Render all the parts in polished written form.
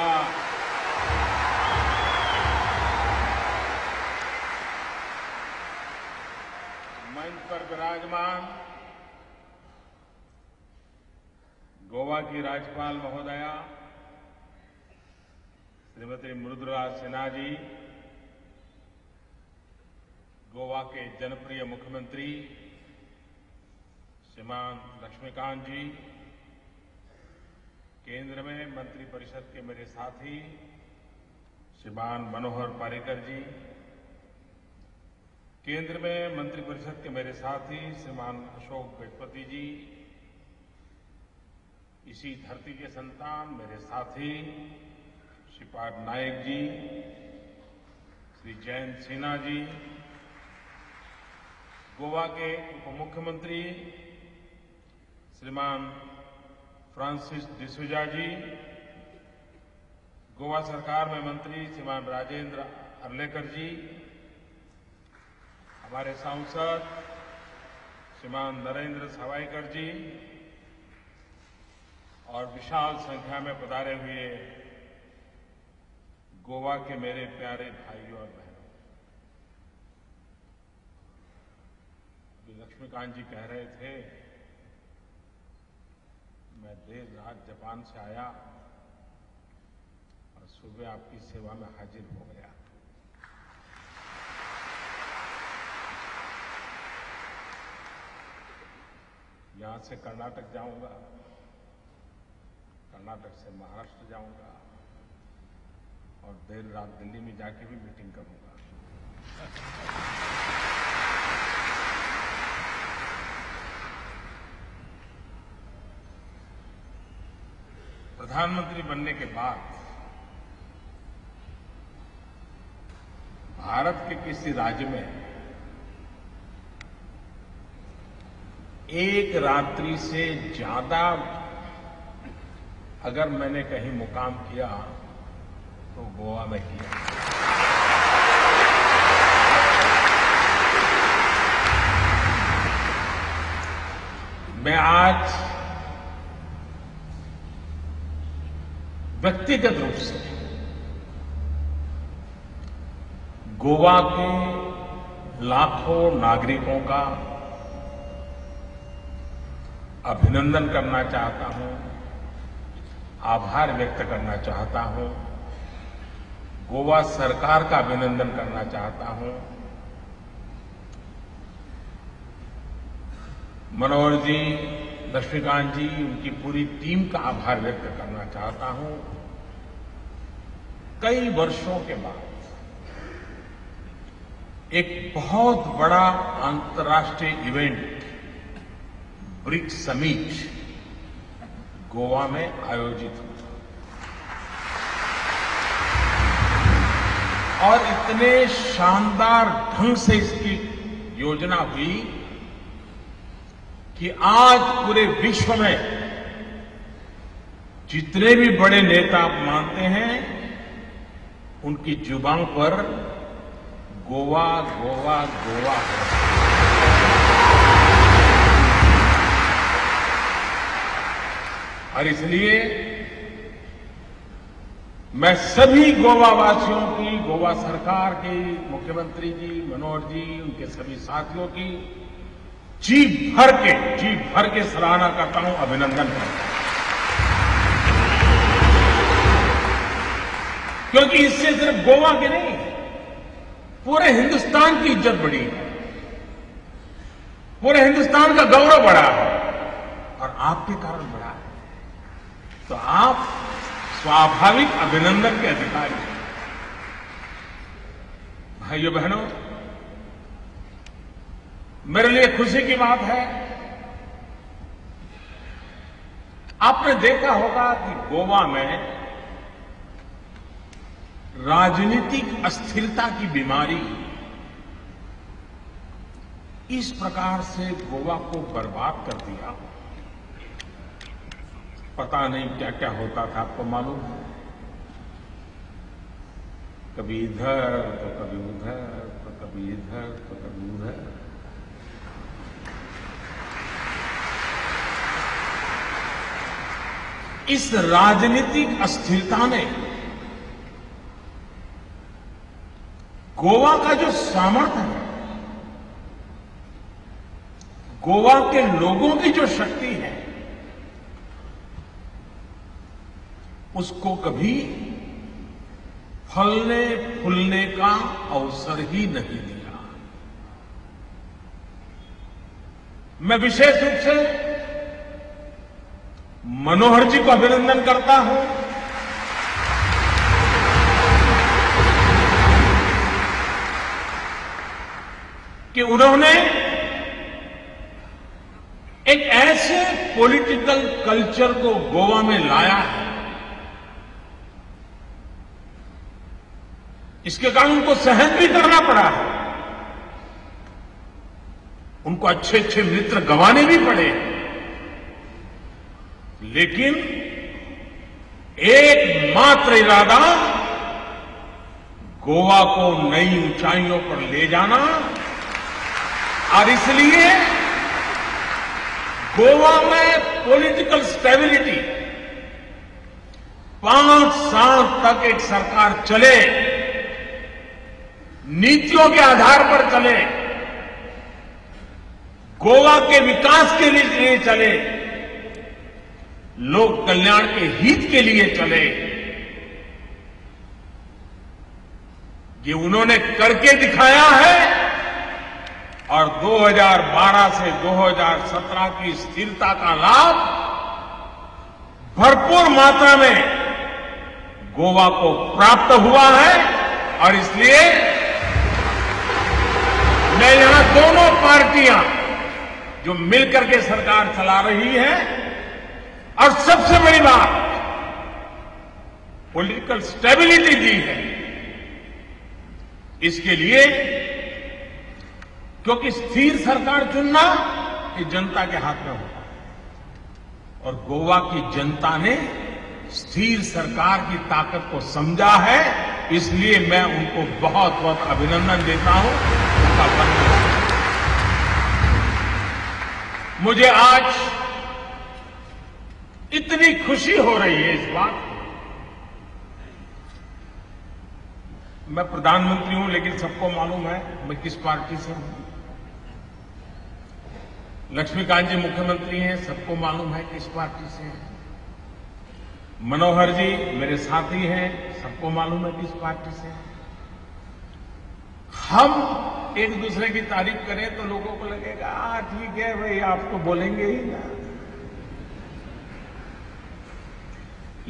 का मंच पर विराजमान गोवा की राज्यपाल महोदया श्रीमती मृदुला सिन्हा जी, गोवा के जनप्रिय मुख्यमंत्री श्रीमान लक्ष्मीकांत जी, केंद्र में मंत्रिपरिषद के मेरे साथी श्रीमान मनोहर पर्रिकर जी, केंद्र में मंत्रिपरिषद के मेरे साथी श्रीमान अशोक वैद्य जी, इसी धरती के संतान मेरे साथी श्रीपाद नायक जी, श्री जयंत सिन्हा जी, गोवा के उप मुख्यमंत्री श्रीमान फ्रांसिस डिसूजा जी, गोवा सरकार में मंत्री श्रीमान राजेंद्र अर्लेकर जी, हमारे सांसद श्रीमान नरेंद्र सावईकर जी और विशाल संख्या में पधारे हुए गोवा के मेरे प्यारे भाइयों और बहनों, लक्ष्मीकांत जी कह रहे थे मैं देर रात जापान से आया और सुबह आपकी सेवा में हाजिर हो गया। यहां से कर्नाटक जाऊंगा, कर्नाटक से महाराष्ट्र जाऊंगा और देर रात दिल्ली में जाके भी मीटिंग करूंगा। प्रधानमंत्री बनने के बाद भारत के किसी राज्य में एक रात्रि से ज्यादा अगर मैंने कहीं मुकाम किया तो गोवा में किया। मैं आज व्यक्तिगत रूप से गोवा के लाखों नागरिकों का अभिनंदन करना चाहता हूं, आभार व्यक्त करना चाहता हूं, गोवा सरकार का अभिनंदन करना चाहता हूं। मनोहर जी, लक्ष्मीकांत जी, उनकी पूरी टीम का आभार व्यक्त करना चाहता हूं। कई वर्षों के बाद एक बहुत बड़ा अंतर्राष्ट्रीय इवेंट ब्रिक्स समिट गोवा में आयोजित हुआ और इतने शानदार ढंग से इसकी योजना हुई कि आज पूरे विश्व में जितने भी बड़े नेता आप मानते हैं उनकी जुबान पर गोवा गोवा गोवा है। और इसलिए मैं सभी गोवावासियों की, गोवा सरकार की, मुख्यमंत्री जी, मनोहर जी, उनके सभी साथियों की जी भर के सराहना करता हूं, अभिनंदन करता हूं, क्योंकि इससे सिर्फ गोवा के नहीं पूरे हिंदुस्तान की इज्जत बढ़ी है, पूरे हिंदुस्तान का गौरव बढ़ा है और आपके कारण बढ़ा है। तो आप स्वाभाविक अभिनंदन के अधिकारी हैं। भाइयों बहनों, मेरे लिए खुशी की बात है, आपने देखा होगा कि गोवा में राजनीतिक अस्थिरता की बीमारी इस प्रकार से गोवा को बर्बाद कर दिया। पता नहीं क्या क्या होता था, आपको मालूम है, कभी इधर तो कभी उधर तो कभी इधर तो कभी उधर। इस राजनीतिक अस्थिरता ने गोवा का जो सामर्थ्य है, गोवा के लोगों की जो शक्ति है, उसको कभी फलने फूलने का अवसर ही नहीं दिया। मैं विशेष रूप से मनोहर जी को अभिनंदन करता हूं। कि उन्होंने एक ऐसे पॉलिटिकल कल्चर को गोवा में लाया है, इसके कारण उनको सहन भी करना पड़ा है, उनको अच्छे अच्छे मित्र गंवाने भी पड़े, लेकिन एकमात्र इरादा गोवा को नई ऊंचाइयों पर ले जाना, और इसलिए गोवा में पॉलिटिकल स्टेबिलिटी 5 साल तक एक सरकार चले, नीतियों के आधार पर चले, गोवा के विकास के लिए चले, लोक कल्याण के हित के लिए चले, ये उन्होंने करके दिखाया है। और 2012 से 2017 की स्थिरता का लाभ भरपूर मात्रा में गोवा को प्राप्त हुआ है। और इसलिए मैं यहां दोनों पार्टियां जो मिलकर के सरकार चला रही है, और सबसे बड़ी बात पॉलिटिकल स्टेबिलिटी दी है, इसके लिए, क्योंकि स्थिर सरकार चुनना ये जनता के हाथ में होता है, और गोवा की जनता ने स्थिर सरकार की ताकत को समझा है, इसलिए मैं उनको बहुत बहुत अभिनंदन देता हूं, उनका वंदन। मुझे आज इतनी खुशी हो रही है इस बात की, मैं प्रधानमंत्री हूं, लेकिन सबको मालूम है मैं किस पार्टी से हूं। लक्ष्मीकांत जी मुख्यमंत्री हैं, सबको मालूम है किस पार्टी से हैं। मनोहर जी मेरे साथी हैं, सबको मालूम है किस पार्टी से हैं। हम एक दूसरे की तारीफ करें तो लोगों को लगेगा ठीक है भाई, आप तो बोलेंगे ही ना।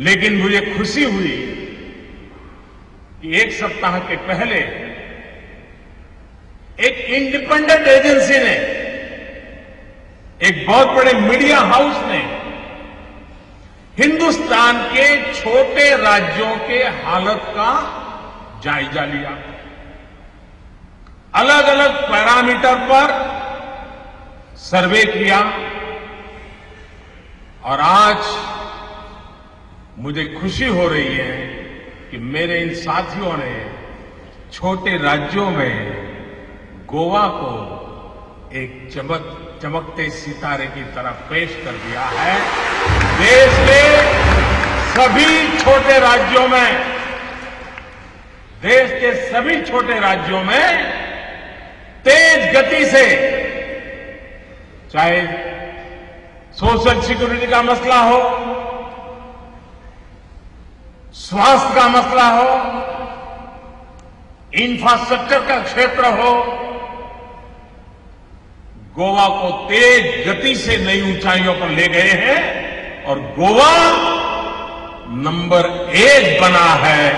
लेकिन मुझे खुशी हुई कि एक सप्ताह के पहले एक इंडिपेंडेंट एजेंसी ने, एक बहुत बड़े मीडिया हाउस ने हिंदुस्तान के छोटे राज्यों के हालत का जायजा लिया। अलग अलग पैरामीटर पर सर्वे किया, और आज मुझे खुशी हो रही है कि मेरे इन साथियों ने छोटे राज्यों में गोवा को एक चमकते सितारे की तरह पेश कर दिया है। देश के सभी छोटे राज्यों में, देश के सभी छोटे राज्यों में तेज गति से, चाहे सोशल सिक्योरिटी का मसला हो, स्वास्थ्य का मसला हो, इंफ्रास्ट्रक्चर का क्षेत्र हो, गोवा को तेज गति से नई ऊंचाइयों पर ले गए हैं, और गोवा नंबर 1 बना है।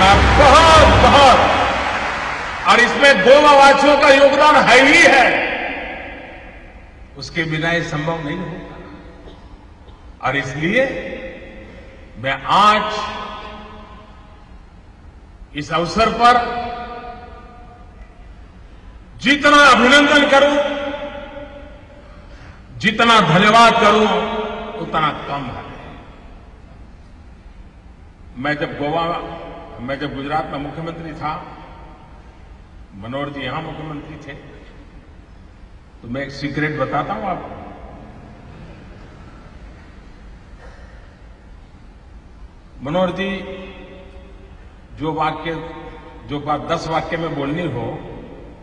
मैं बहुत बहुत, और इसमें गोवावासियों का योगदान है ही है, उसके बिना ये संभव नहीं होगा। और इसलिए मैं आज इस अवसर पर जितना अभिनंदन करूं, जितना धन्यवाद करूं, उतना कम है। मैं जब गुजरात में मुख्यमंत्री था, मनोहर जी यहां मुख्यमंत्री थे, तो मैं एक सीक्रेट बताता हूं आपको। मनोहर जी जो वाक्य जो बात 10 वाक्य में बोलनी हो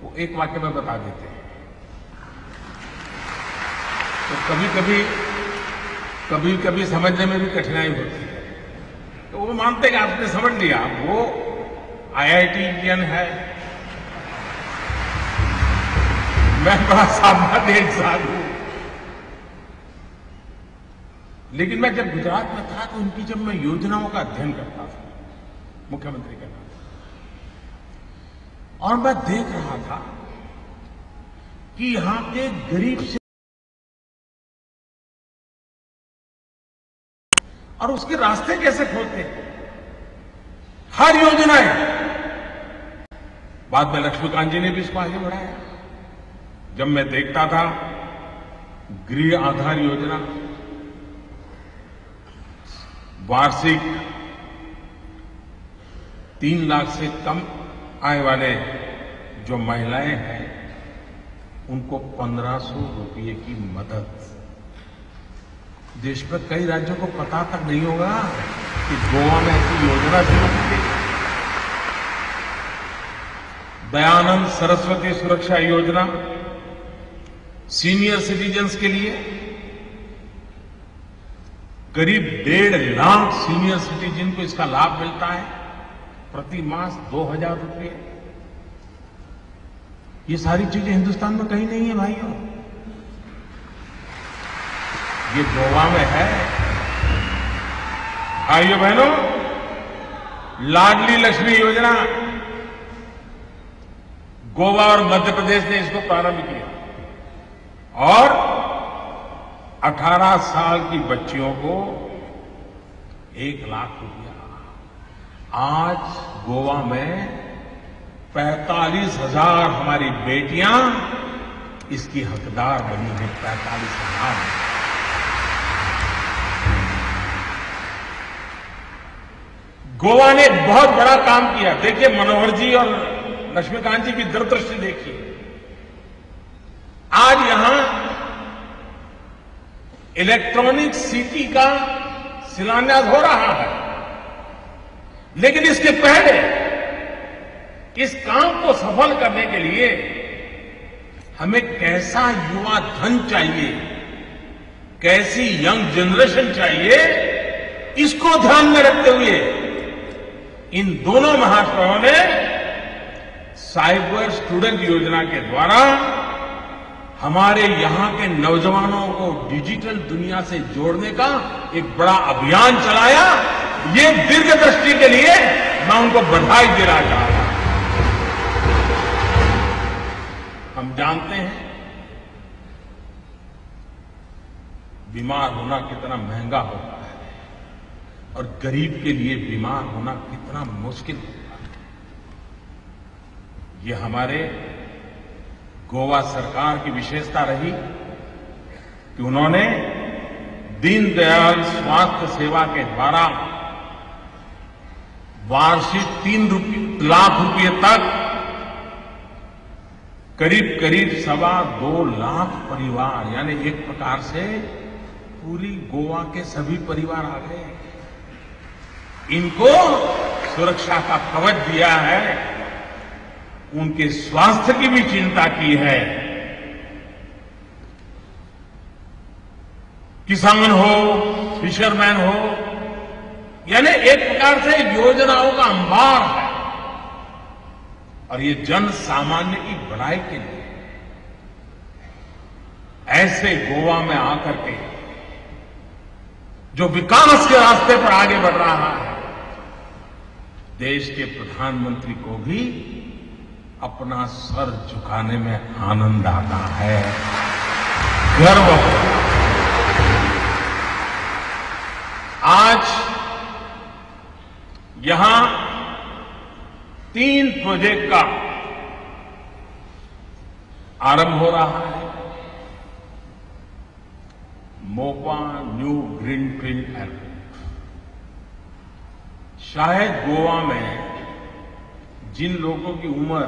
वो एक वाक्य में बता देते हैं। तो कभी कभी समझने में भी कठिनाई होती है। तो वो मानते कि आपने समझ लिया, वो IITian है, मैं बड़ा सामान्य इंसान हूं। लेकिन मैं जब गुजरात में था तो उनकी जब मैं योजनाओं का अध्ययन करता था मुख्यमंत्री के नाम, और मैं देख रहा था कि यहां के गरीब से, और उसके रास्ते कैसे खोलते हैं हर योजना है। बाद में लक्ष्मीकांत जी ने भी इसको आगे बढ़ाया। जब मैं देखता था गृह आधार योजना, वार्षिक 3 लाख से कम आय वाले जो महिलाएं हैं उनको 1500 रुपये की मदद। देश में कई राज्यों को पता तक नहीं होगा कि गोवा में ऐसी योजना शुरू की गई। दयानंद सरस्वती सुरक्षा योजना सीनियर सिटीजन्स के लिए, करीब 1.5 लाख सीनियर सिटीजन को इसका लाभ मिलता है, प्रति मास 2000 रुपये। ये सारी चीजें हिंदुस्तान में कहीं नहीं है भाइयों, ये गोवा में है। भाइयों बहनों, लाडली लक्ष्मी योजना गोवा और मध्य प्रदेश ने इसको प्रारंभ किया, और 18 साल की बच्चियों को 1 लाख रुपया। आज गोवा में 45,000 हमारी बेटियां इसकी हकदार बनी हैं। 45,000 गोवा ने बहुत बड़ा काम किया। देखिए मनोहर जी और लक्ष्मीकांत जी की दूरदृष्टि देखिए। आज यहां इलेक्ट्रॉनिक सिटी का शिलान्यास हो रहा है, लेकिन इसके पहले इस काम को सफल करने के लिए हमें कैसा युवा धन चाहिए, कैसी यंग जनरेशन चाहिए, इसको ध्यान में रखते हुए इन दोनों महाशयों ने साइबर स्टूडेंट योजना के द्वारा हमारे यहां के नौजवानों को डिजिटल दुनिया से जोड़ने का एक बड़ा अभियान चलाया। ये दीर्घदृष्टि के लिए मैं उनको बधाई देना चाहता हूं। हम जानते हैं बीमार होना कितना महंगा होता है और गरीब के लिए बीमार होना कितना मुश्किल होता है। ये हमारे गोवा सरकार की विशेषता रही कि उन्होंने दीन दयाल स्वास्थ्य सेवा के द्वारा वार्षिक 3 लाख रुपये तक करीब करीब 2.25 लाख परिवार, यानी एक प्रकार से पूरी गोवा के सभी परिवार आ गए, इनको सुरक्षा का कवच दिया है। उनके स्वास्थ्य की भी चिंता की है। किसान हो, फिशरमैन हो, यानी एक प्रकार से योजनाओं का अंबार है, और ये जन सामान्य की भलाई के लिए। ऐसे गोवा में आकर के जो विकास के रास्ते पर आगे बढ़ रहा है, देश के प्रधानमंत्री को भी अपना सर झुकाने में आनंद आता है, गर्व होता है। आज यहां 3 प्रोजेक्ट का आरंभ हो रहा है। Mopa new green field area शायद गोवा में जिन लोगों की उम्र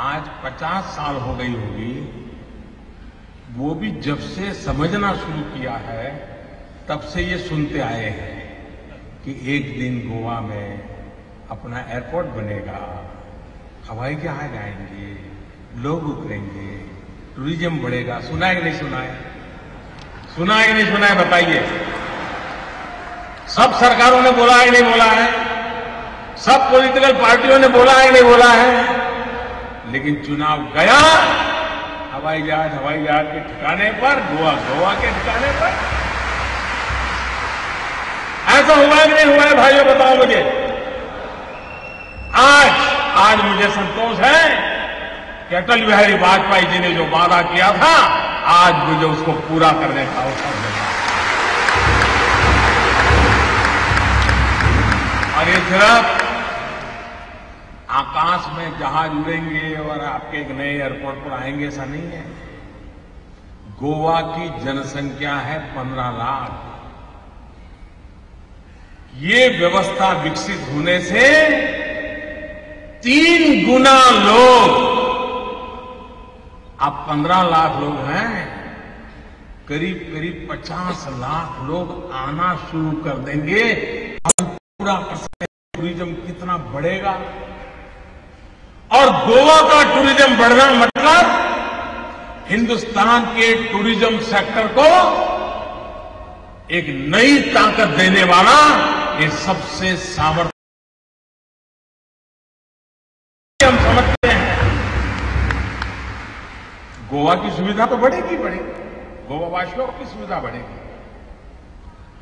आज 50 साल हो गई होगी, वो भी जब से समझना शुरू किया है तब से ये सुनते आए हैं कि एक दिन गोवा में अपना एयरपोर्ट बनेगा, हवाई जहाज आएंगे, लोग उतरेंगे, टूरिज्म बढ़ेगा। सुना है कि नहीं सुना है? सुना है कि नहीं सुना है? बताइए। सब सरकारों ने बोला है नहीं बोला है, सब पॉलिटिकल पार्टियों ने बोला है नहीं बोला है, लेकिन चुनाव गया, हवाई जहाज के ठिकाने पर, गोवा के ठिकाने पर। ऐसा हुआ कि नहीं हुआ है भाइयों? बताओ मुझे। आज मुझे संतोष है कि अटल बिहारी वाजपेयी जी ने जो वादा किया था, आज मुझे उसको पूरा करने का अवसर मिला। और ये सिर्फ आकाश में जहाज उड़ेंगे और आपके एक नए एयरपोर्ट पर आएंगे ऐसा नहीं है। गोवा की जनसंख्या है 15 लाख। ये व्यवस्था विकसित होने से 3 गुना लोग, आप 15 लाख लोग हैं, करीब 50 लाख लोग आना शुरू कर देंगे। पूरा टूरिज्म कितना बढ़ेगा। और गोवा का टूरिज्म बढ़ना मतलब हिंदुस्तान के टूरिज्म सेक्टर को एक नई ताकत देने वाला ये सबसे सामर्थ्य हम समझते हैं। गोवा की सुविधा तो बढ़ेगी, गोवा वासियों की सुविधा बढ़ेगी।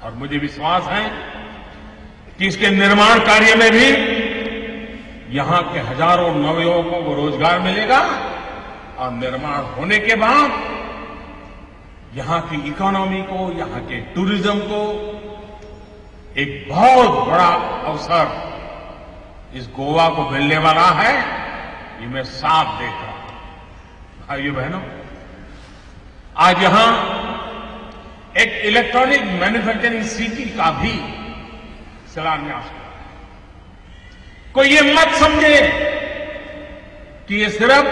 और मुझे विश्वास है कि इसके निर्माण कार्य में भी यहां के हजारों नवयुवकों को रोजगार मिलेगा और निर्माण होने के बाद यहां की इकोनॉमी को, यहां के टूरिज्म को एक बहुत बड़ा अवसर इस गोवा को मिलने वाला है। ये मैं साफ देख रहा हूं। भाइयों बहनों, आज यहां एक इलेक्ट्रॉनिक मैन्युफैक्चरिंग सिटी का भी शिलान्यास हुआ। कोई ये मत समझे कि ये सिर्फ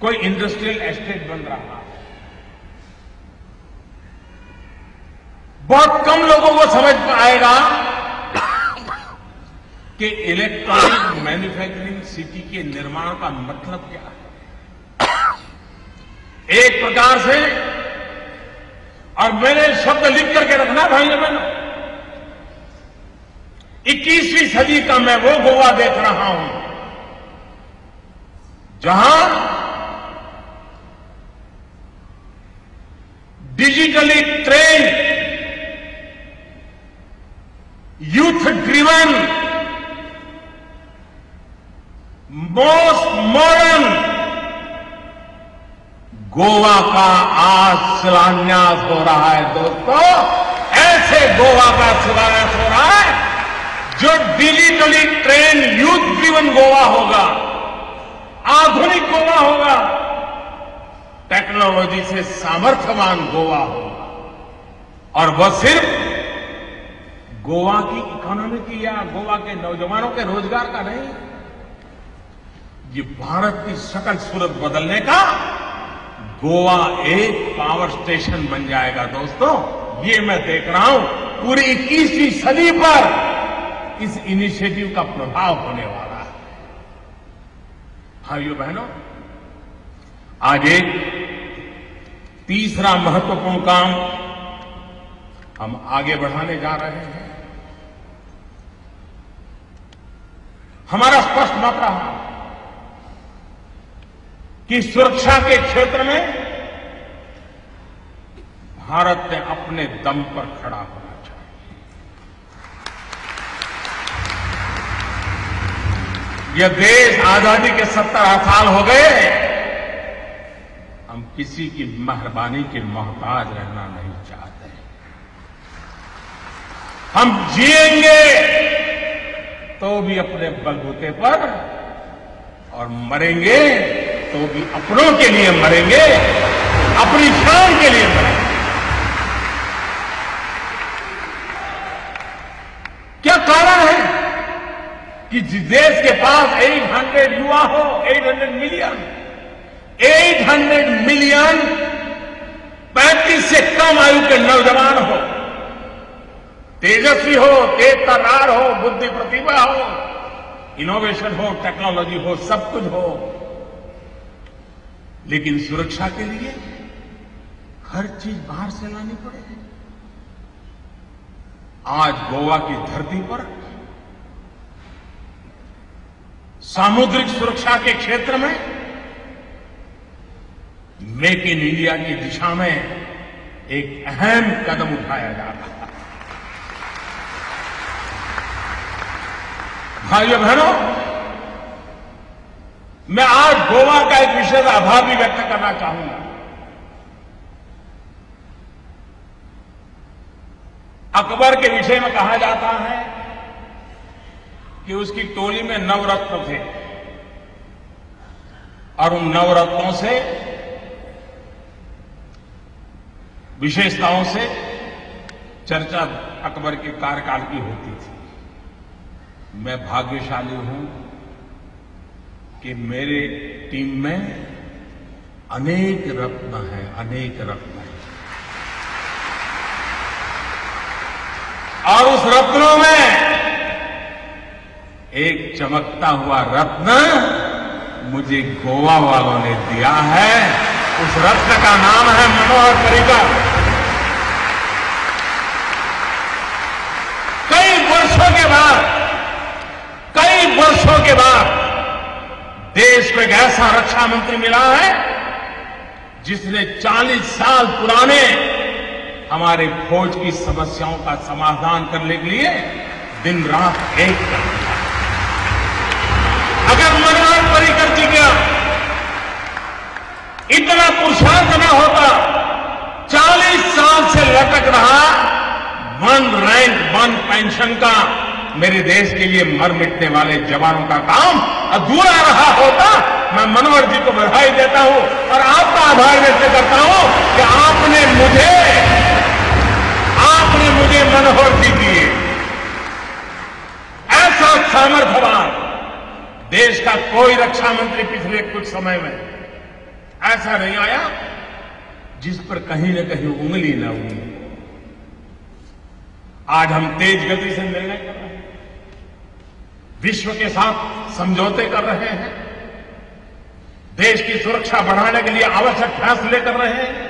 कोई इंडस्ट्रियल एस्टेट बन रहा है। बहुत कम लोगों को समझ पाएगा कि इलेक्ट्रॉनिक मैन्युफैक्चरिंग सिटी के निर्माण का मतलब क्या है। एक प्रकार से, और मैंने शब्द लिख करके रखना भाइयों बहनों, 21वीं सदी का मैं वो गोवा देख रहा हूं जहां digitally trained, youth driven, most modern Goa का आज शिलान्यास हो रहा है। दोस्तों, ऐसे गोवा का शिलान्यास हो रहा है जो digitally train youth driven Goa होगा, आधुनिक गोवा होगा, टेक्नोलॉजी से सामर्थ्यवान गोवा होगा। और वह सिर्फ गोवा की इकोनॉमी की या गोवा के नौजवानों के रोजगार का नहीं, ये भारत की शकल सूरत बदलने का गोवा एक पावर स्टेशन बन जाएगा। दोस्तों, ये मैं देख रहा हूं पूरी 21वीं सदी पर इस इनिशिएटिव का प्रभाव होने वाला है। भाइयों बहनों, आज एक तीसरा महत्वपूर्ण काम हम आगे बढ़ाने जा रहे हैं। हमारा स्पष्ट मत रहा कि सुरक्षा के क्षेत्र में भारत ने अपने दम पर खड़ा होना चाहिए। यह देश आजादी के 70 साल हो गए, हम किसी की मेहरबानी के मोहताज रहना नहीं चाहते। हम जिएंगे तो भी अपने बलबूते पर और मरेंगे तो भी अपनों के लिए मरेंगे, अपनी शान के लिए मरेंगे। क्या कारण है कि जिस देश के पास 800 युवा हो, 800 मिलियन 35 से कम आयु के नौजवान हो, तेजस्वी हो, तेज तर्रार हो, बुद्धि प्रतिभा हो, इनोवेशन हो, टेक्नोलॉजी हो, सब कुछ हो, लेकिन सुरक्षा के लिए हर चीज बाहर से लानी पड़ेगी। आज गोवा की धरती पर सामुद्रिक सुरक्षा के क्षेत्र में मेक इन इंडिया की दिशा में एक अहम कदम उठाया जा रहा है। भाइयों बहनों, मैं आज गोवा का एक विशेष आभार भी व्यक्त करना चाहूंगा। अकबर के विषय में कहा जाता है कि उसकी टोली में नवरत्न थे और उन नवरत्नों से, विशेषताओं से चर्चा अकबर के कार्यकाल की होती थी। मैं भाग्यशाली हूं कि मेरे टीम में अनेक रत्न हैं, अनेक रत्न हैं, और उस रत्नों में एक चमकता हुआ रत्न मुझे गोवा वालों ने दिया है। उस रत्न का नाम है मनोहर पर्रिकर। कई वर्षों के बाद देश को एक ऐसा रक्षा मंत्री मिला है जिसने 40 साल पुराने हमारे फौज की समस्याओं का समाधान करने के लिए दिन रात एक कर दिया। अगर मनोहर पर्रिकर जी का इतना पुरुषार्थ न होता, 40 साल से लटक रहा वन रैंक वन पेंशन का मेरे देश के लिए मर मिटने वाले जवानों का काम अधूरा रहा होता। मैं मनोहर जी को बधाई देता हूं और आपका आभार व्यक्त करता हूं कि आपने मुझे मनोहर जी दिए। ऐसा सामर्थ्यवान देश का कोई रक्षा मंत्री पिछले कुछ समय में ऐसा नहीं आया जिस पर कहीं न कहीं उंगली न हुई। आज हम तेज गति से निर्णय कर रहे हैं, विश्व के साथ समझौते कर रहे हैं, देश की सुरक्षा बढ़ाने के लिए आवश्यक फैसले कर रहे हैं।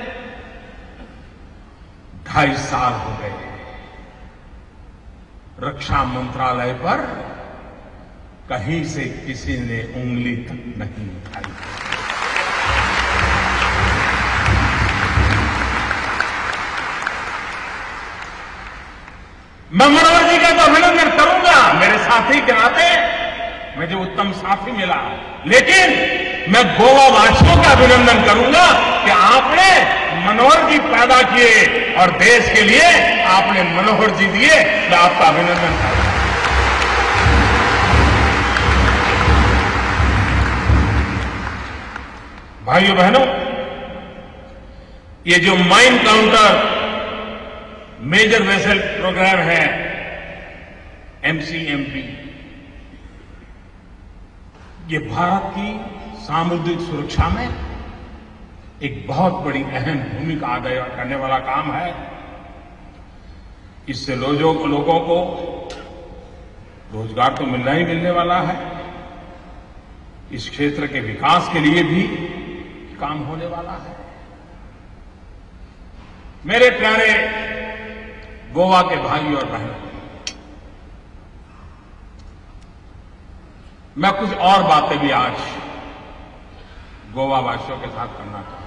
2.5 साल हो गए रक्षा मंत्रालय पर कहीं से किसी ने उंगली तक नहीं उठाई। मैं मनोहर जी का तो अभिनंदन करूंगा, मेरे साथी के नाते मुझे उत्तम साथी मिला, लेकिन मैं गोवा वासियों का अभिनंदन करूंगा कि आपने मनोहर जी पैदा किए और देश के लिए आपने मनोहर जी दिए। मैं आपका अभिनंदन करूंगा। भाइयों बहनों, ये जो mine counter measure vessel programme है, MCMP, ये भारत की सामुद्रिक सुरक्षा में एक बहुत बड़ी अहम भूमिका अदा करने वाला काम है। इससे लोगों को रोजगार तो मिलना ही मिलने वाला है, इस क्षेत्र के विकास के लिए भी काम होने वाला है। मेरे प्यारे गोवा के भाई और बहनों, मैं कुछ और बातें भी आज गोवा वासियों के साथ करना चाहता हूं।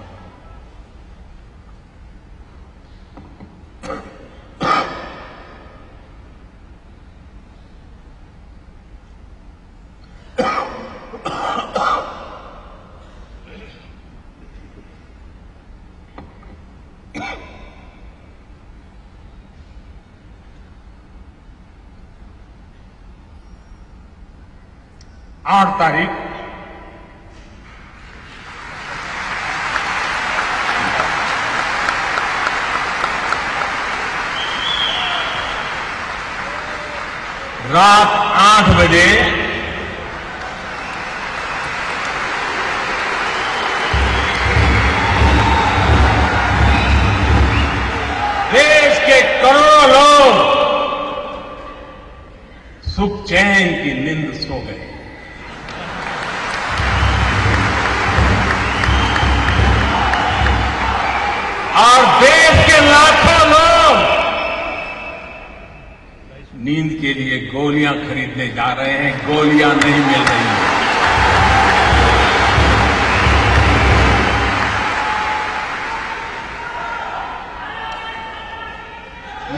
रात 8 बजे देश के करोड़ों लोग सुख चैन की नींद सो गए। और देश के लाखों लोग नींद के लिए गोलियां खरीदने जा रहे हैं, गोलियां नहीं मिल रही हैं।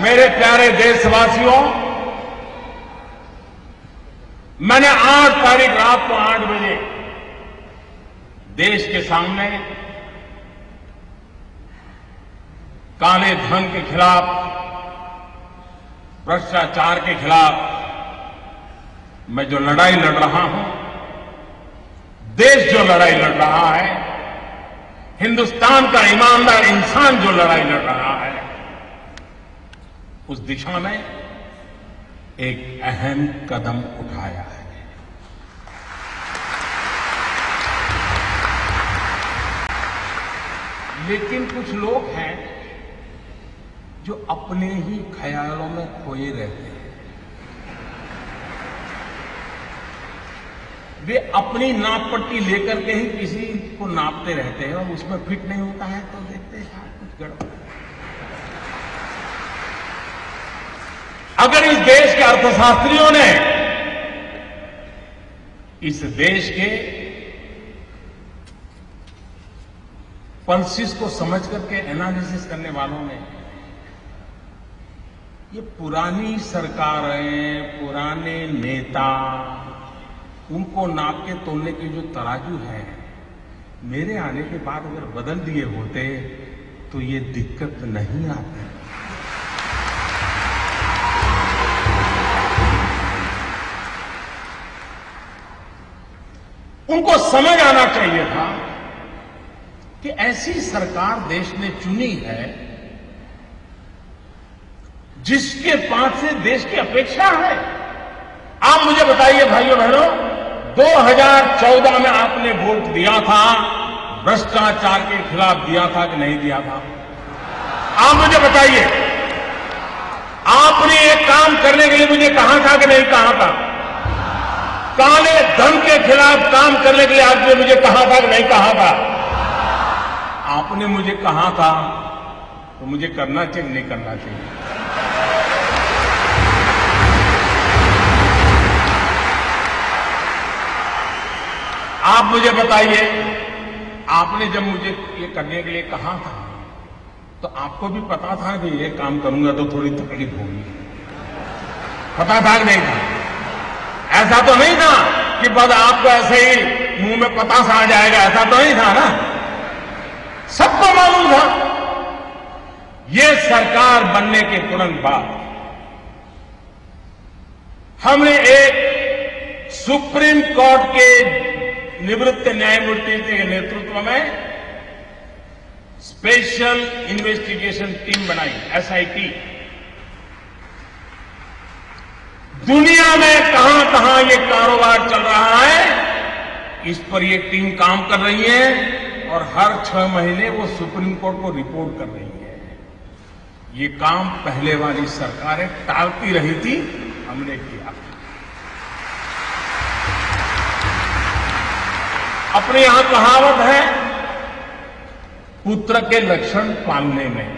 मेरे प्यारे देशवासियों, मैंने 8 तारीख रात को 8 बजे देश के सामने काले धन के खिलाफ, भ्रष्टाचार के खिलाफ मैं जो लड़ाई लड़ रहा हूं, देश जो लड़ाई लड़ रहा है, हिंदुस्तान का ईमानदार इंसान जो लड़ाई लड़ रहा है, उस दिशा में एक अहम कदम उठाया है। लेकिन कुछ लोग हैं जो अपने ही ख्यालों में खोए रहते हैं। वे अपनी नापपट्टी लेकर के ही किसी को नापते रहते हैं और उसमें फिट नहीं होता है तो देखते हैं कुछ गड़बड़। अगर इस देश के अर्थशास्त्रियों ने इस देश के पॉलिसीज को समझ करके एनालिसिस करने वालों ने ये पुरानी सरकारें, पुराने नेता, उनको नाप के तोलने की जो तराजू है, मेरे आने के बाद अगर बदल दिए होते तो ये दिक्कत नहीं आती। उनको समझ आना चाहिए था कि ऐसी सरकार देश ने चुनी है जिसके पास से देश की अपेक्षा है। आप मुझे बताइए भाइयों बहनों, 2014 में आपने वोट दिया था, भ्रष्टाचार के खिलाफ दिया था कि नहीं दिया था? आप मुझे बताइए, आपने ये काम करने के लिए मुझे कहा था कि नहीं कहा था? काले धन के खिलाफ काम करने के लिए आपने मुझे कहा था कि नहीं कहा था? आपने मुझे कहा था तो मुझे करना चाहिए नहीं करना चाहिए? आप मुझे बताइए, आपने जब मुझे ये करने के लिए कहा था तो आपको भी पता था कि ये काम करूंगा तो थोड़ी तकलीफ होगी? पता था कि नहीं था? ऐसा तो नहीं था कि बस आपको ऐसे ही मुंह में पता सा आ जाएगा, ऐसा तो नहीं था ना? सबको मालूम था। ये सरकार बनने के तुरंत बाद हमने एक सुप्रीम कोर्ट के निवृत्त न्यायमूर्ति के नेतृत्व में स्पेशल इन्वेस्टिगेशन टीम बनाई, एसआईटी। दुनिया में कहां कहां ये कारोबार चल रहा है, इस पर ये टीम काम कर रही है और हर 6 महीने वो सुप्रीम कोर्ट को रिपोर्ट कर रही है। ये काम पहले वाली सरकारें टालती रही थी, हमने किया। अपने यहां कहावत है, पुत्र के लक्षण पालने में।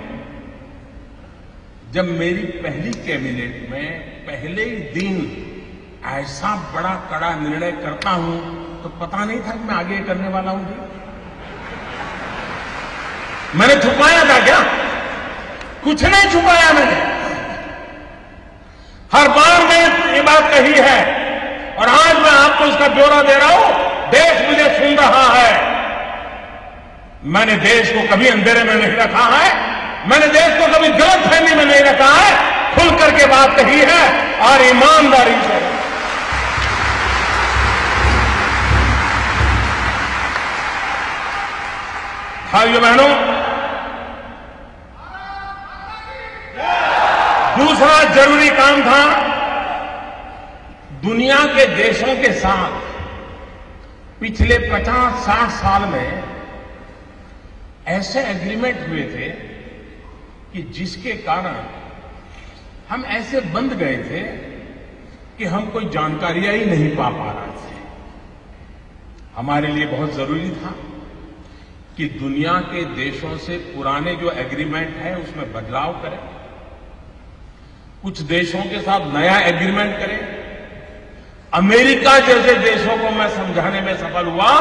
जब मेरी पहली कैबिनेट में पहले ही दिन ऐसा बड़ा कड़ा निर्णय करता हूं तो पता नहीं था कि मैं आगे करने वाला हूं। मैंने छुपाया था क्या? कुछ नहीं छुपाया मैंने। हर बार मैंने ये बात कही है और आज मैं आपको इसका ब्यौरा दे रहा हूं। देश मुझे सुन रहा है। मैंने देश को कभी अंधेरे में नहीं रखा है, मैंने देश को कभी गलतफहमी में नहीं रखा है। खुल करके बात कही है और ईमानदारी से। भाइयों बहनों, दूसरा जरूरी काम था दुनिया के देशों के साथ। पिछले 50-60 साल में ऐसे एग्रीमेंट हुए थे कि जिसके कारण हम ऐसे बंध गए थे कि हम कोई जानकारियां ही नहीं पा रहे थे। हमारे लिए बहुत जरूरी था कि दुनिया के देशों से पुराने जो एग्रीमेंट है उसमें बदलाव करें, कुछ देशों के साथ नया एग्रीमेंट करें। अमेरिका जैसे देशों को मैं समझाने में सफल हुआ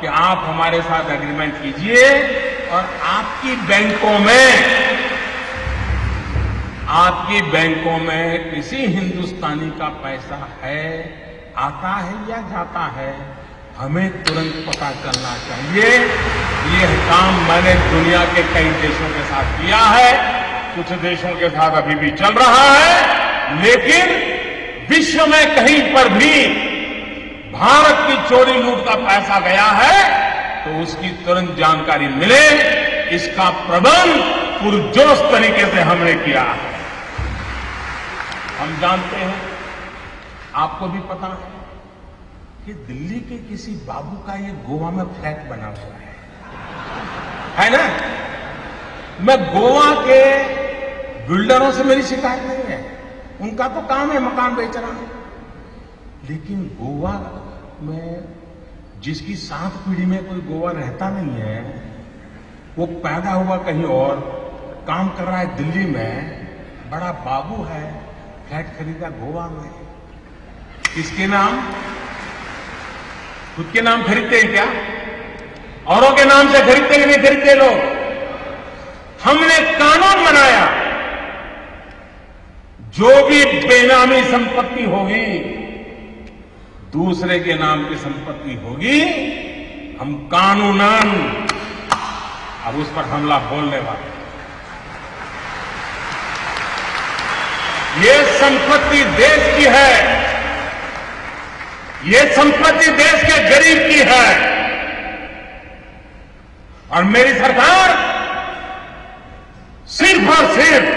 कि आप हमारे साथ एग्रीमेंट कीजिए और आपकी बैंकों में किसी हिंदुस्तानी का पैसा है, आता है या जाता है, हमें तुरंत पता चलना चाहिए। ये काम मैंने दुनिया के कई देशों के साथ किया है, कुछ देशों के साथ अभी भी चल रहा है, लेकिन विश्व में कहीं पर भी भारत की चोरी लूट का पैसा गया है तो उसकी तुरंत जानकारी मिले, इसका प्रबंध पुरजोश तरीके से हमने किया है। हम जानते हैं, आपको भी पता है कि दिल्ली के किसी बाबू का ये गोवा में फ्लैट बना हुआ है ना। मैं गोवा के बिल्डरों से मेरी शिकायत नहीं है, उनका तो काम है मकान बेचना, लेकिन गोवा में जिसकी 7 पीढ़ी में कोई गोवा रहता नहीं है, वो पैदा हुआ कहीं और, काम कर रहा है दिल्ली में, बड़ा बाबू है, फ्लैट खरीदा गोवा में। इसके नाम खुद के नाम खरीदते हैं क्या? औरों के नाम से खरीदते कि नहीं खरीदते लोग? हमने कानून बनाया, जो भी बेनामी संपत्ति होगी, दूसरे के नाम की संपत्ति होगी, हम कानूनन अब उस पर हमला बोलने वाले। ये संपत्ति देश की है, ये संपत्ति देश के गरीब की है, और मेरी सरकार सिर्फ और सिर्फ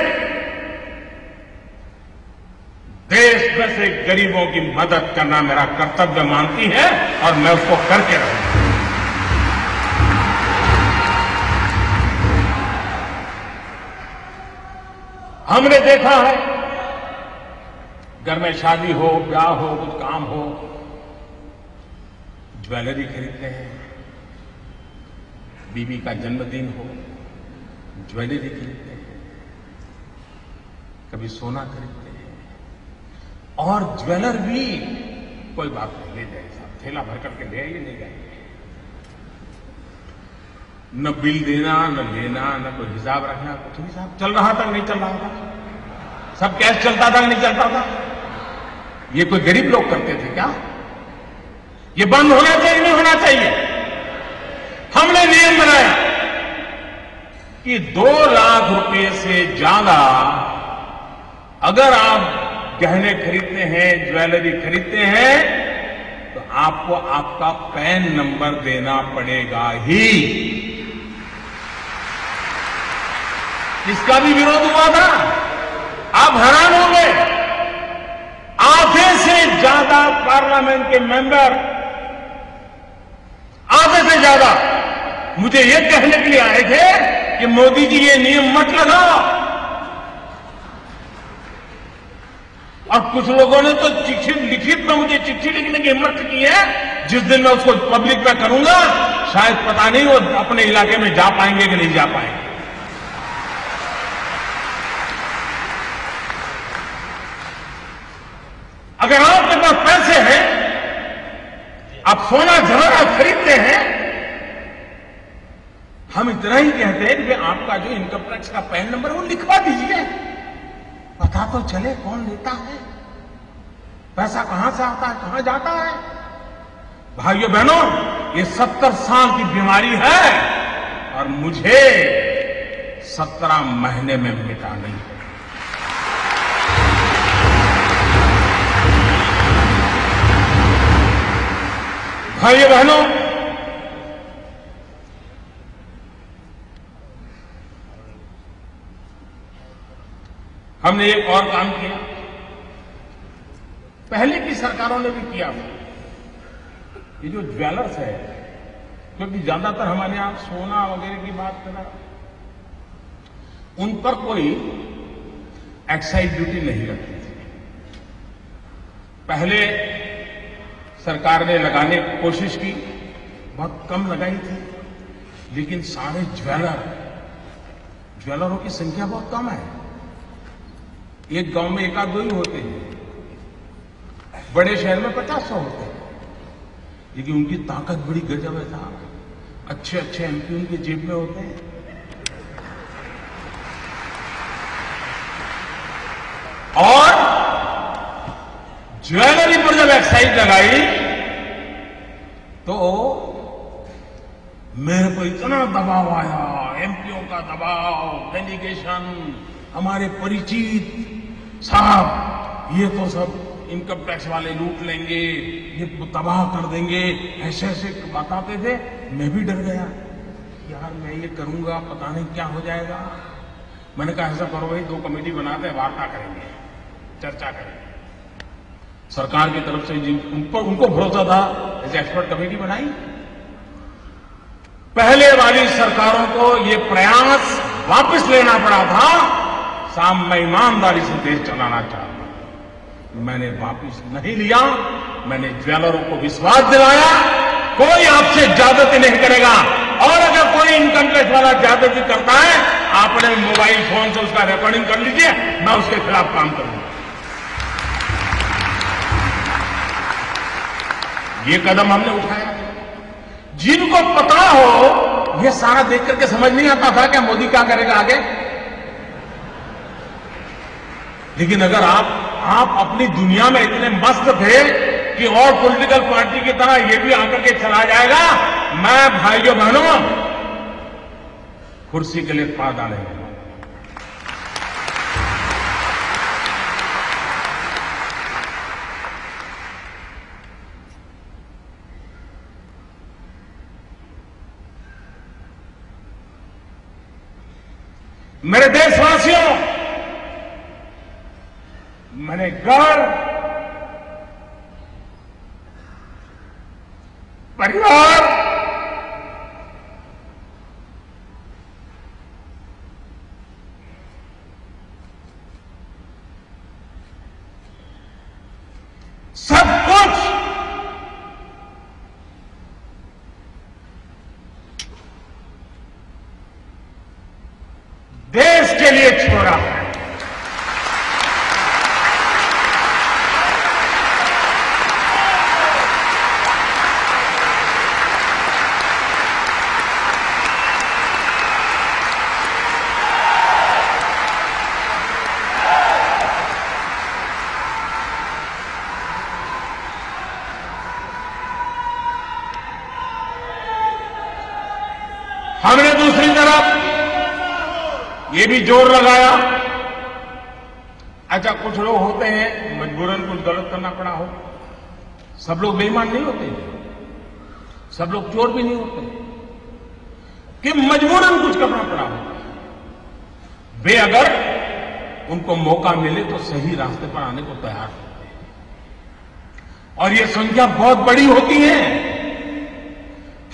देश में से गरीबों की मदद करना मेरा कर्तव्य मानती है और मैं उसको करके रहूंगा। हमने देखा है, घर में शादी हो, ब्याह हो, कुछ काम हो, ज्वेलरी खरीदते हैं, बीबी का जन्मदिन हो ज्वेलरी खरीदते हैं, कभी सोना खरीदते हैं, और ज्वेलर भी कोई बात नहीं, ले जाए साहब, थैला भर करके ले आइए, ले जाइए, न बिल देना, न लेना, न कोई हिसाब रखना, कुछ नहीं साहब, चल रहा था नहीं चल रहा था, सब कैश चलता था नहीं चलता था। ये कोई गरीब लोग करते थे क्या? ये बंद होना चाहिए नहीं होना चाहिए? हमने नियम बनाया कि 2 लाख रुपए से ज्यादा अगर आप गहने खरीदते हैं, ज्वेलरी खरीदते हैं, तो आपको आपका पैन नंबर देना पड़ेगा ही। इसका भी विरोध हुआ था, आप हैरान होंगे, आधे से ज्यादा पार्लियामेंट के मेंबर, आधे से ज्यादा मुझे ये कहने के लिए आए थे कि मोदी जी ये नियम मत लगाओ, और कुछ लोगों ने तो लिखित में मुझे चिट्ठी लिखने की हिम्मत की है, जिस दिन मैं उसको पब्लिक में करूंगा शायद पता नहीं वो अपने इलाके में जा पाएंगे कि नहीं जा पाएंगे। अगर आपके पास पैसे हैं, आप सोना जरा खरीदते हैं, हम इतना ही कहते हैं कि आपका जो इनकम टैक्स का पैन नंबर वो लिखवा दीजिए, पता तो चले कौन लेता है, पैसा कहां से आता है, कहां जाता है। भाइयों बहनों, ये 70 साल की बीमारी है और मुझे 17 महीने में मिटा नहीं है। भाइयों बहनों, हमने एक और काम किया, पहले की सरकारों ने भी किया, ये जो ज्वेलर्स है, क्योंकि ज्यादातर हमारे यहां सोना वगैरह की बात करना, उन पर कोई एक्साइज ड्यूटी नहीं लगती थी, पहले सरकार ने लगाने की कोशिश की, बहुत कम लगाई थी, लेकिन सारे ज्वेलरों की संख्या बहुत कम है। एक गांव में एकाध दो ही होते हैं, बड़े शहर में 50-100 होते हैं, लेकिन उनकी ताकत बड़ी गजब है साहब। अच्छे अच्छे एमपी उनके जेब में होते हैं। और ज्वेलरी पर जब एक्साइज लगाई तो मेरे को इतना दबाव आया, एमपीओ का दबाव, डेलीगेशन, हमारे परिचित साहब, ये तो सब इनकम टैक्स वाले लूट लेंगे, ये तबाह कर देंगे, ऐसे ऐसे बताते थे। मैं भी डर गया, यार मैं ये करूंगा पता नहीं क्या हो जाएगा। मैंने कहा ऐसा करो भाई, 2 कमेटी बनाते हैं, वार्ता करेंगे, चर्चा करेंगे। सरकार की तरफ से उनको भरोसा था, ऐसे एक्सपर्ट कमेटी बनाई। पहले वाली सरकारों को ये प्रयास वापस लेना पड़ा था। साहब मैं ईमानदारी से देश चलाना चाहता हूं, मैंने वापस नहीं लिया। मैंने ज्वेलरों को विश्वास दिलाया, कोई आपसे ज्यादती नहीं करेगा, और अगर कोई इनकम टैक्स वाला ज्यादती करता है, आपने मोबाइल फोन से उसका रिकॉर्डिंग कर लीजिए, मैं उसके खिलाफ काम करूंगा। ये कदम हमने उठाया। जिनको पता हो, ये सारा देख करके समझ नहीं आता था कि मोदी क्या करेगा आगे। लेकिन अगर आप अपनी दुनिया में इतने मस्त थे कि और पॉलिटिकल पार्टी की तरह ये भी आकर के चला जाएगा, मैं भाइयों बहनों कुर्सी के लिए पा डालेंगे। मेरे देशवासियों, मैंने घर, परिवार, सब कुछ देश के लिए छोड़ा है। हमने दूसरी तरफ ये भी जोर लगाया। अच्छा, कुछ लोग होते हैं मजबूरन कुछ गलत करना पड़ा हो, सब लोग बेईमान नहीं होते, सब लोग चोर भी नहीं होते कि मजबूरन कुछ करना पड़ा हो। वे अगर उनको मौका मिले तो सही रास्ते पर आने को तैयार होते हैं, और ये संख्या बहुत बड़ी होती है।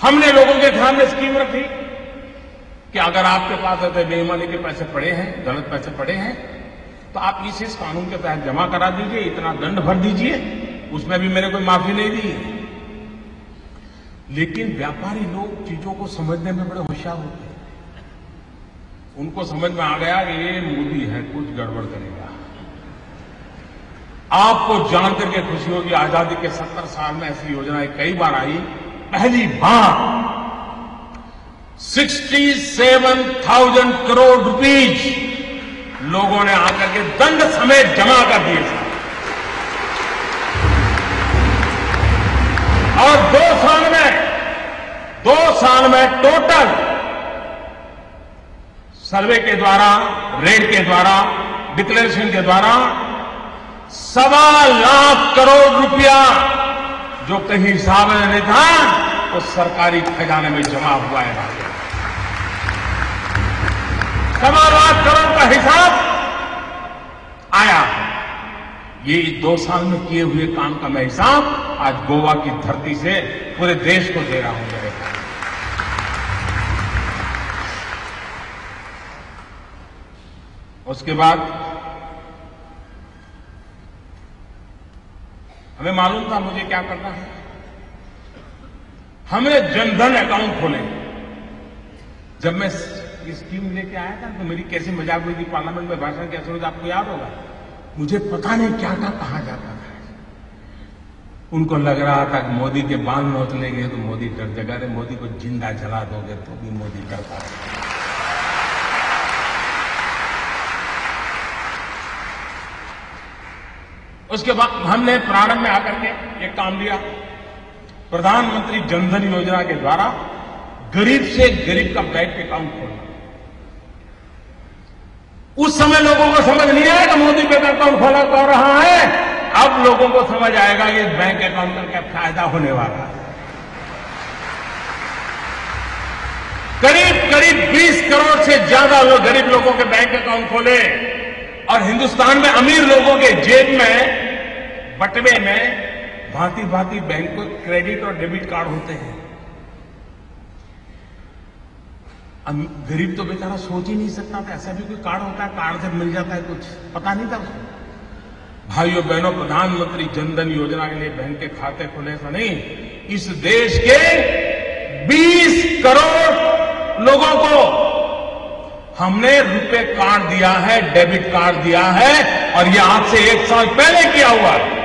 हमने लोगों के ध्यान में स्कीम रखी कि अगर आपके पास ऐसे बेईमानी के पैसे पड़े हैं, गलत पैसे पड़े हैं, तो आप इसे इस कानून के तहत जमा करा दीजिए, इतना दंड भर दीजिए। उसमें भी मैंने कोई माफी नहीं दी। लेकिन व्यापारी लोग चीजों को समझने में बड़े होशियार होते हैं। उनको समझ में आ गया कि ये मोदी है, कुछ गड़बड़ करेगा। आपको जान करके खुशी होगी, आजादी के 70 साल में ऐसी योजनाएं कई बार आई। पहली बार 67,000 करोड़ रुपीज लोगों ने आकर के दंड समेत जमा कर दिए थे, और 2 साल में टोटल सर्वे के द्वारा, रेड के द्वारा, डिक्लेरेशन के द्वारा 1.25 लाख करोड़ रुपया, जो कहीं हिसाब में नहीं था, तो सरकारी खजाने में जमा हुआ है। 1.25 लाख करोड़ का हिसाब आया। ये 2 साल में किए हुए काम का मैं हिसाब आज गोवा की धरती से पूरे देश को दे रहा हूं। मेरे उसके बाद हमें मालूम था मुझे क्या करना है। हमने जनधन अकाउंट खोले। जब मैं ये स्कीम लेके आया था तो मेरी कैसी मजाक हुई थी, पार्लियामेंट में भाषण कैसे हुआ आपको याद होगा। मुझे पता नहीं क्या था, कहां जाता था। उनको लग रहा था कि मोदी के बाल में उतले गए तो मोदी डर जगा रहे, मोदी को जिंदा जला दोगे तो भी मोदी डरता है। उसके बाद हमने प्रारंभ में आकर के एक काम लिया, प्रधानमंत्री जनधन योजना के द्वारा गरीब से गरीब का बैंक अकाउंट खोलना। उस समय लोगों को समझ नहीं आया कि मोदी बैंक अकाउंट खोला कर रहा है, अब लोगों को समझ आएगा कि बैंक अकाउंट का क्या फायदा होने वाला है। करीब करीब 20 करोड़ से ज्यादा लोग गरीब लोगों के बैंक अकाउंट खोले और हिंदुस्तान में अमीर लोगों के जेब में बटवे में भांति भांति बैंक को क्रेडिट और डेबिट कार्ड होते हैं। गरीब तो बेचारा सोच ही नहीं सकता था ऐसा भी कोई कार्ड होता है, कार्ड से मिल जाता है, कुछ पता नहीं था उसको। भाइयों बहनों, प्रधानमंत्री जनधन योजना के लिए बैंक के खाते खोले ऐसा नहीं, इस देश के 20 करोड़ लोगों को हमने रुपए कार्ड दिया है, डेबिट कार्ड दिया है, और ये आज से 1 साल पहले किया हुआ है।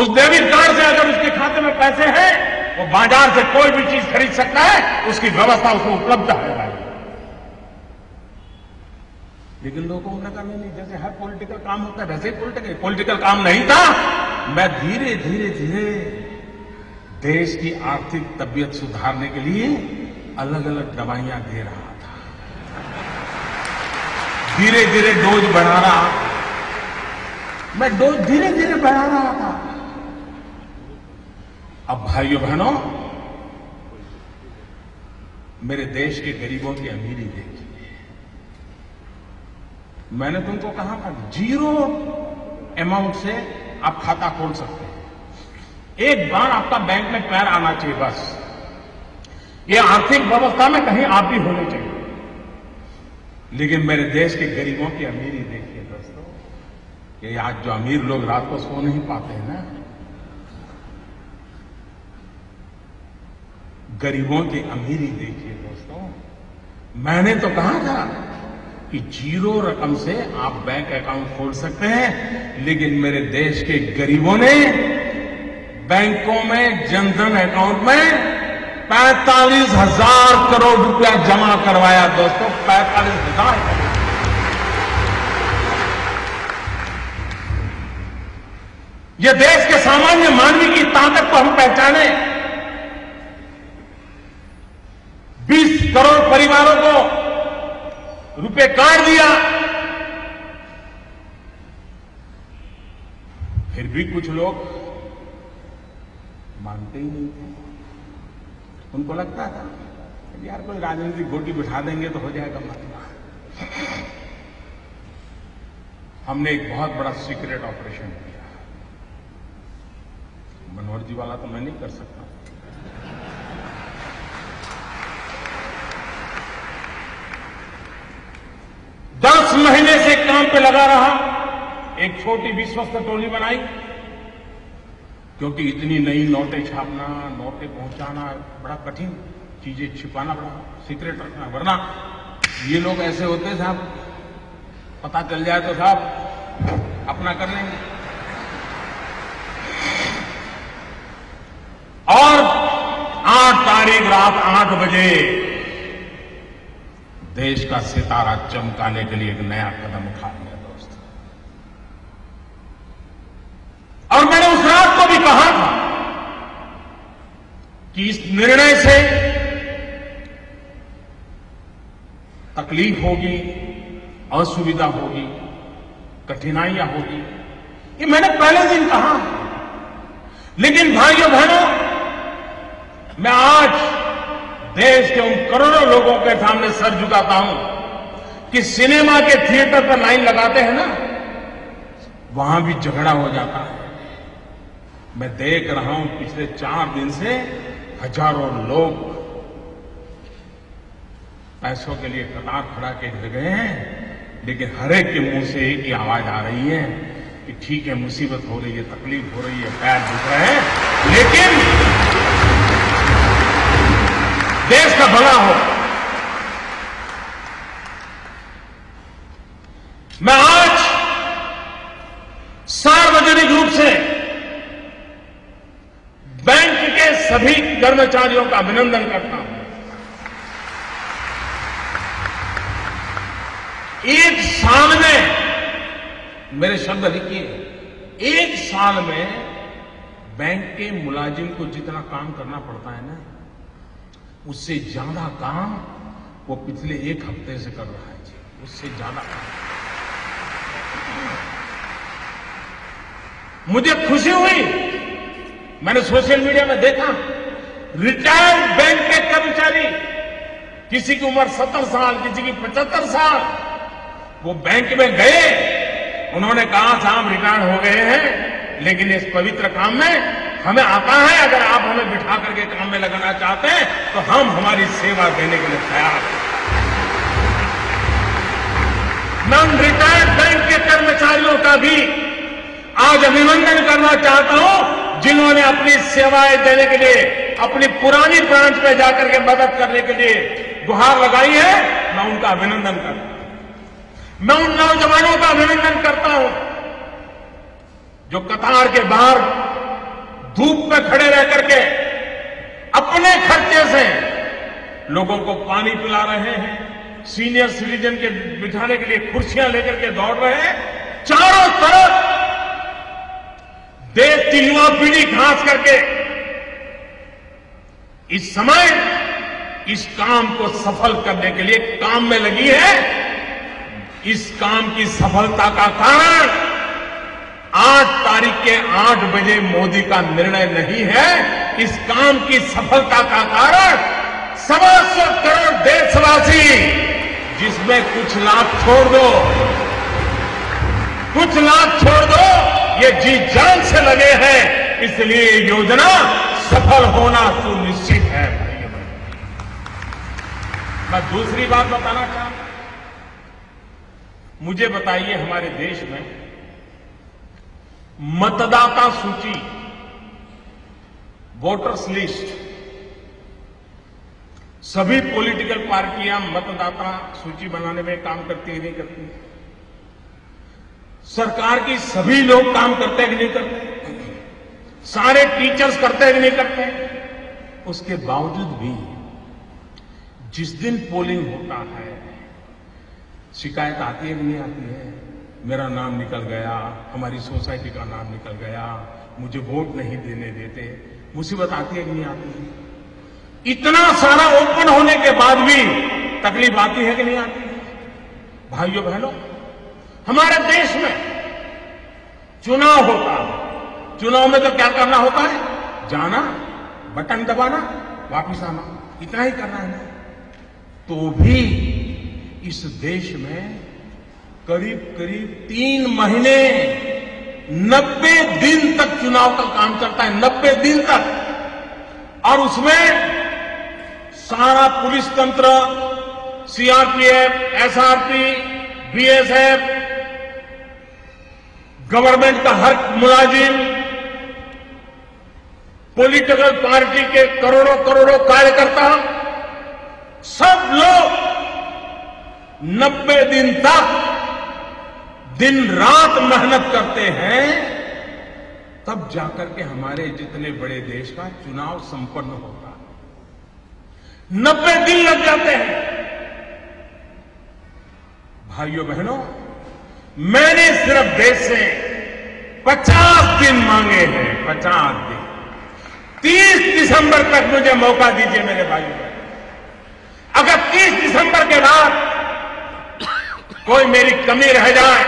उस डेबिट कार्ड से अगर उसके खाते में पैसे हैं वो बाजार से कोई भी चीज खरीद सकता है, उसकी व्यवस्था उसको उपलब्ध है। लेकिन लोगों को लगा नहीं, जैसे हर पॉलिटिकल काम होता है वैसे ही पॉलिटिकल काम नहीं था। मैं धीरे धीरे धीरे देश की आर्थिक तबीयत सुधारने के लिए अलग अलग दवाइयां दे रहा था, धीरे धीरे डोज बढ़ा रहा था। मैं डोज धीरे धीरे बढ़ा रहा था। अब भाइयों बहनों, मेरे देश के गरीबों की अमीरी देखी। मैंने तुमको कहा था 0 अमाउंट से आप खाता खोल सकते हैं, एक बार आपका बैंक में पैर आना चाहिए बस। ये आर्थिक व्यवस्था में कहीं आप भी होने चाहिए। लेकिन मेरे देश के गरीबों की अमीरी देखिए दोस्तों, कि आज जो अमीर लोग रात को सो नहीं पाते हैं ना, गरीबों की अमीरी देखिए दोस्तों। मैंने तो कहा था कि 0 रकम से आप बैंक अकाउंट खोल सकते हैं, लेकिन मेरे देश के गरीबों ने बैंकों में जनधन अकाउंट में 45,000 करोड़ रुपया जमा करवाया दोस्तों, 45,000 करोड़। यह देश के सामान्य मानवीय की ताकत को हम पहचाने। 20 करोड़ परिवारों को रुपए कार्ड दिया। फिर भी कुछ लोग मानते ही नहीं थे, उनको लगता था यार कोई राजनीतिक गोटी बिठा देंगे तो हो जाएगा मामला। हमने एक बहुत बड़ा सीक्रेट ऑपरेशन किया, मनोहर जी वाला तो मैं नहीं कर सकता। दस महीने से काम पे लगा रहा, एक छोटी विश्वस्त टोली बनाई, क्योंकि इतनी नई नोटें छापना, नोटें पहुंचाना बड़ा कठिन, चीजें छिपाना बड़ा सीक्रेट रखना, वरना ये लोग ऐसे होते साहब पता चल जाए तो साहब अपना कर लेंगे। और 8 तारीख रात 8 बजे देश का सितारा चमकाने के लिए एक नया कदम उठा लिया दोस्त। और मैंने उस रात को भी कहा था कि इस निर्णय से तकलीफ होगी, असुविधा होगी, कठिनाइयां होगी, ये मैंने पहले दिन कहा। लेकिन भाइयों बहनों, मैं आज देश के उन करोड़ों लोगों के सामने सर झुकाता हूं कि सिनेमा के थिएटर पर लाइन लगाते हैं ना, वहां भी झगड़ा हो जाता है। मैं देख रहा हूं पिछले 4 दिन से हजारों लोग पैसों के लिए कतार खड़ा के रह गए हैं, लेकिन हर एक के मुंह से एक ही आवाज आ रही है कि ठीक है मुसीबत हो रही है, तकलीफ हो रही है, पैर दुख रहे हैं, लेकिन देश का भला हो। मैं आज सार्वजनिक रूप से बैंक के सभी कर्मचारियों का अभिनंदन करता हूं। एक साल में, मेरे शब्द लिखिए, एक साल में बैंक के मुलाजिम को जितना काम करना पड़ता है ना, उससे ज्यादा काम वो पिछले एक हफ्ते से कर रहा है जी, उससे ज्यादा काम। मुझे खुशी हुई, मैंने सोशल मीडिया में देखा रिटायर्ड बैंक के कर्मचारी, किसी की उम्र 70 साल, किसी की 75 साल, वो बैंक में गए। उन्होंने कहा साहब रिटायर हो गए हैं, लेकिन इस पवित्र काम में हमें आता है, अगर आप हमें बिठा करके काम में लगाना चाहते हैं तो हम हमारी सेवा देने के लिए तैयार हैं। मैं उन रिटायर्ड बैंक के कर्मचारियों का भी आज अभिनंदन करना चाहता हूं जिन्होंने अपनी सेवाएं देने के लिए अपनी पुरानी ब्रांच में जाकर के मदद करने के लिए गुहार लगाई है। मैं उनका अभिनंदन करता हूं, मैं उन नौजवानों का अभिनंदन करता हूं जो कतार के बाहर धूप में खड़े रह करके अपने खर्चे से लोगों को पानी पिला रहे हैं, सीनियर सिटीजन के बिठाने के लिए कुर्सियां लेकर के दौड़ रहे हैं। चारों तरफ देश की युवा पीढ़ी, खास करके इस समय इस काम को सफल करने के लिए काम में लगी है। इस काम की सफलता का कारण 8 तारीख के 8 बजे मोदी का निर्णय नहीं है। इस काम की सफलता का कारण 125 करोड़ देशवासी, जिसमें कुछ लाख छोड़ दो, कुछ लाख छोड़ दो, ये जी जान से लगे हैं, इसलिए योजना सफल होना सुनिश्चित है। मैं दूसरी बात बताना चाहूंगा, मुझे बताइए हमारे देश में मतदाता सूची, वोटर्स लिस्ट, सभी पॉलिटिकल पार्टियां मतदाता सूची बनाने में काम करती है नहीं करती? सरकार की सभी लोग काम करते हैं कि नहीं करते? सारे टीचर्स करते हैं कि नहीं करते? उसके बावजूद भी जिस दिन पोलिंग होता है शिकायत आती है कि नहीं आती है, मेरा नाम निकल गया, हमारी सोसाइटी का नाम निकल गया, मुझे वोट नहीं देने देते। मुसीबत आती है कि नहीं आती है? इतना सारा ओपन होने के बाद भी तकलीफ आती है कि नहीं आती है? भाइयों बहनों, हमारे देश में चुनाव होता है। चुनाव में तो क्या करना होता है? जाना, बटन दबाना, वापिस आना, इतना ही करना है ना। तो भी इस देश में करीब करीब 3 महीने 90 दिन तक चुनाव का काम करता है, 90 दिन तक। और उसमें सारा पुलिस तंत्र, सीआरपीएफ, एसआरपी, बीएसएफ, गवर्नमेंट का हर मुलाजिम, पॉलिटिकल पार्टी के करोड़ों करोड़ों कार्यकर्ता, सब लोग 90 दिन तक दिन रात मेहनत करते हैं, तब जाकर के हमारे जितने बड़े देश का चुनाव संपन्न होता है। 90 दिन लग जाते हैं। भाइयों बहनों, मैंने सिर्फ देश से 50 दिन मांगे हैं, 50 दिन। 30 दिसंबर तक मुझे मौका दीजिए मेरे भाइयों बहनों। अगर 30 दिसंबर के बाद कोई मेरी कमी रह जाए,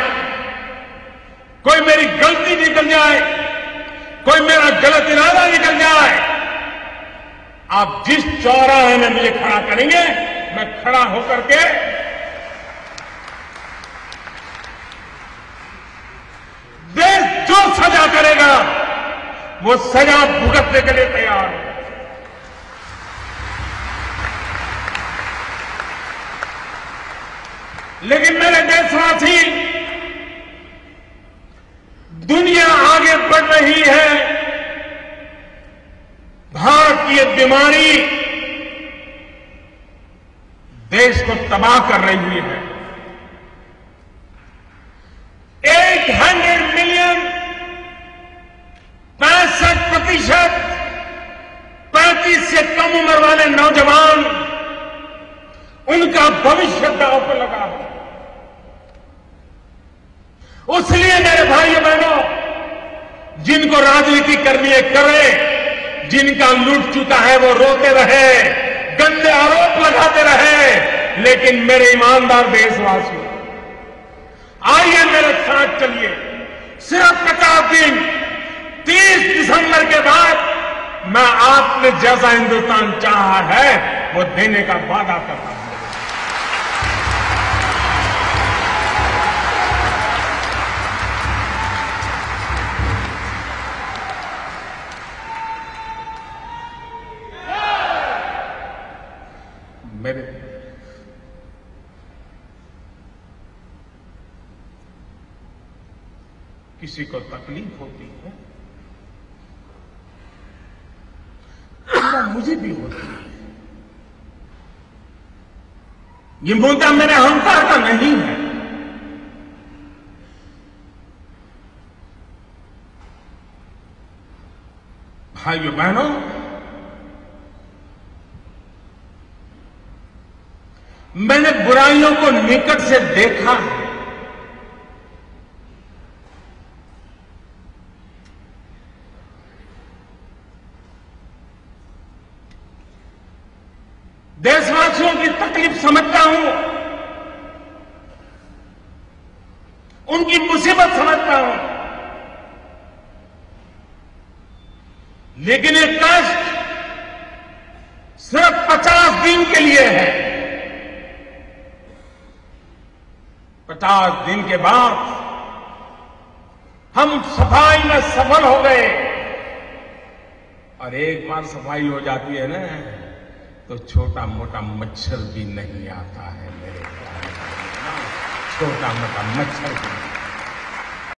कोई मेरी गलती निकल जाए, कोई मेरा गलत इरादा निकल जाए, आप जिस चौराहे में मुझे खड़ा करेंगे, मैं खड़ा होकर के देश जो सजा करेगा वो सजा भुगतने के लिए तैयार है। लेकिन मेरे देशवासी, दुनिया आगे बढ़ रही है, भारत की ये बीमारी देश को तबाह कर रही है। 800 मिलियन, 65%, 35 से कम उम्र वाले नौजवान, उनका भविष्य दांव पर लगा है। उसलिए मेरे भाइयों बहनों, जिनको राजनीति करनी है करें, जिनका लूट चुका है वो रोते रहे, गंदे आरोप लगाते रहे, लेकिन मेरे ईमानदार देशवासियों, आइए मेरे साथ चलिए। सिर्फ 50 दिन, 30 दिसंबर के बाद मैं आपने जैसा हिंदुस्तान चाहा है वो देने का वादा कर रहा हूं। किसी को तकलीफ होती है, मुझे भी होती है। ये मुद्दा मेरे अहंकार का नहीं है, भाइयों बहनों। मैंने बुराइयों को निकट से देखा है, देशवासियों की तकलीफ समझता हूं, उनकी मुसीबत समझता हूं, लेकिन ये कष्ट सिर्फ 50 दिन के लिए है। 50 दिन के बाद हम सफाई में सफल हो गए, और एक बार सफाई हो जाती है ना, तो छोटा मोटा मच्छर भी नहीं आता है मेरे, छोटा मोटा मच्छर भी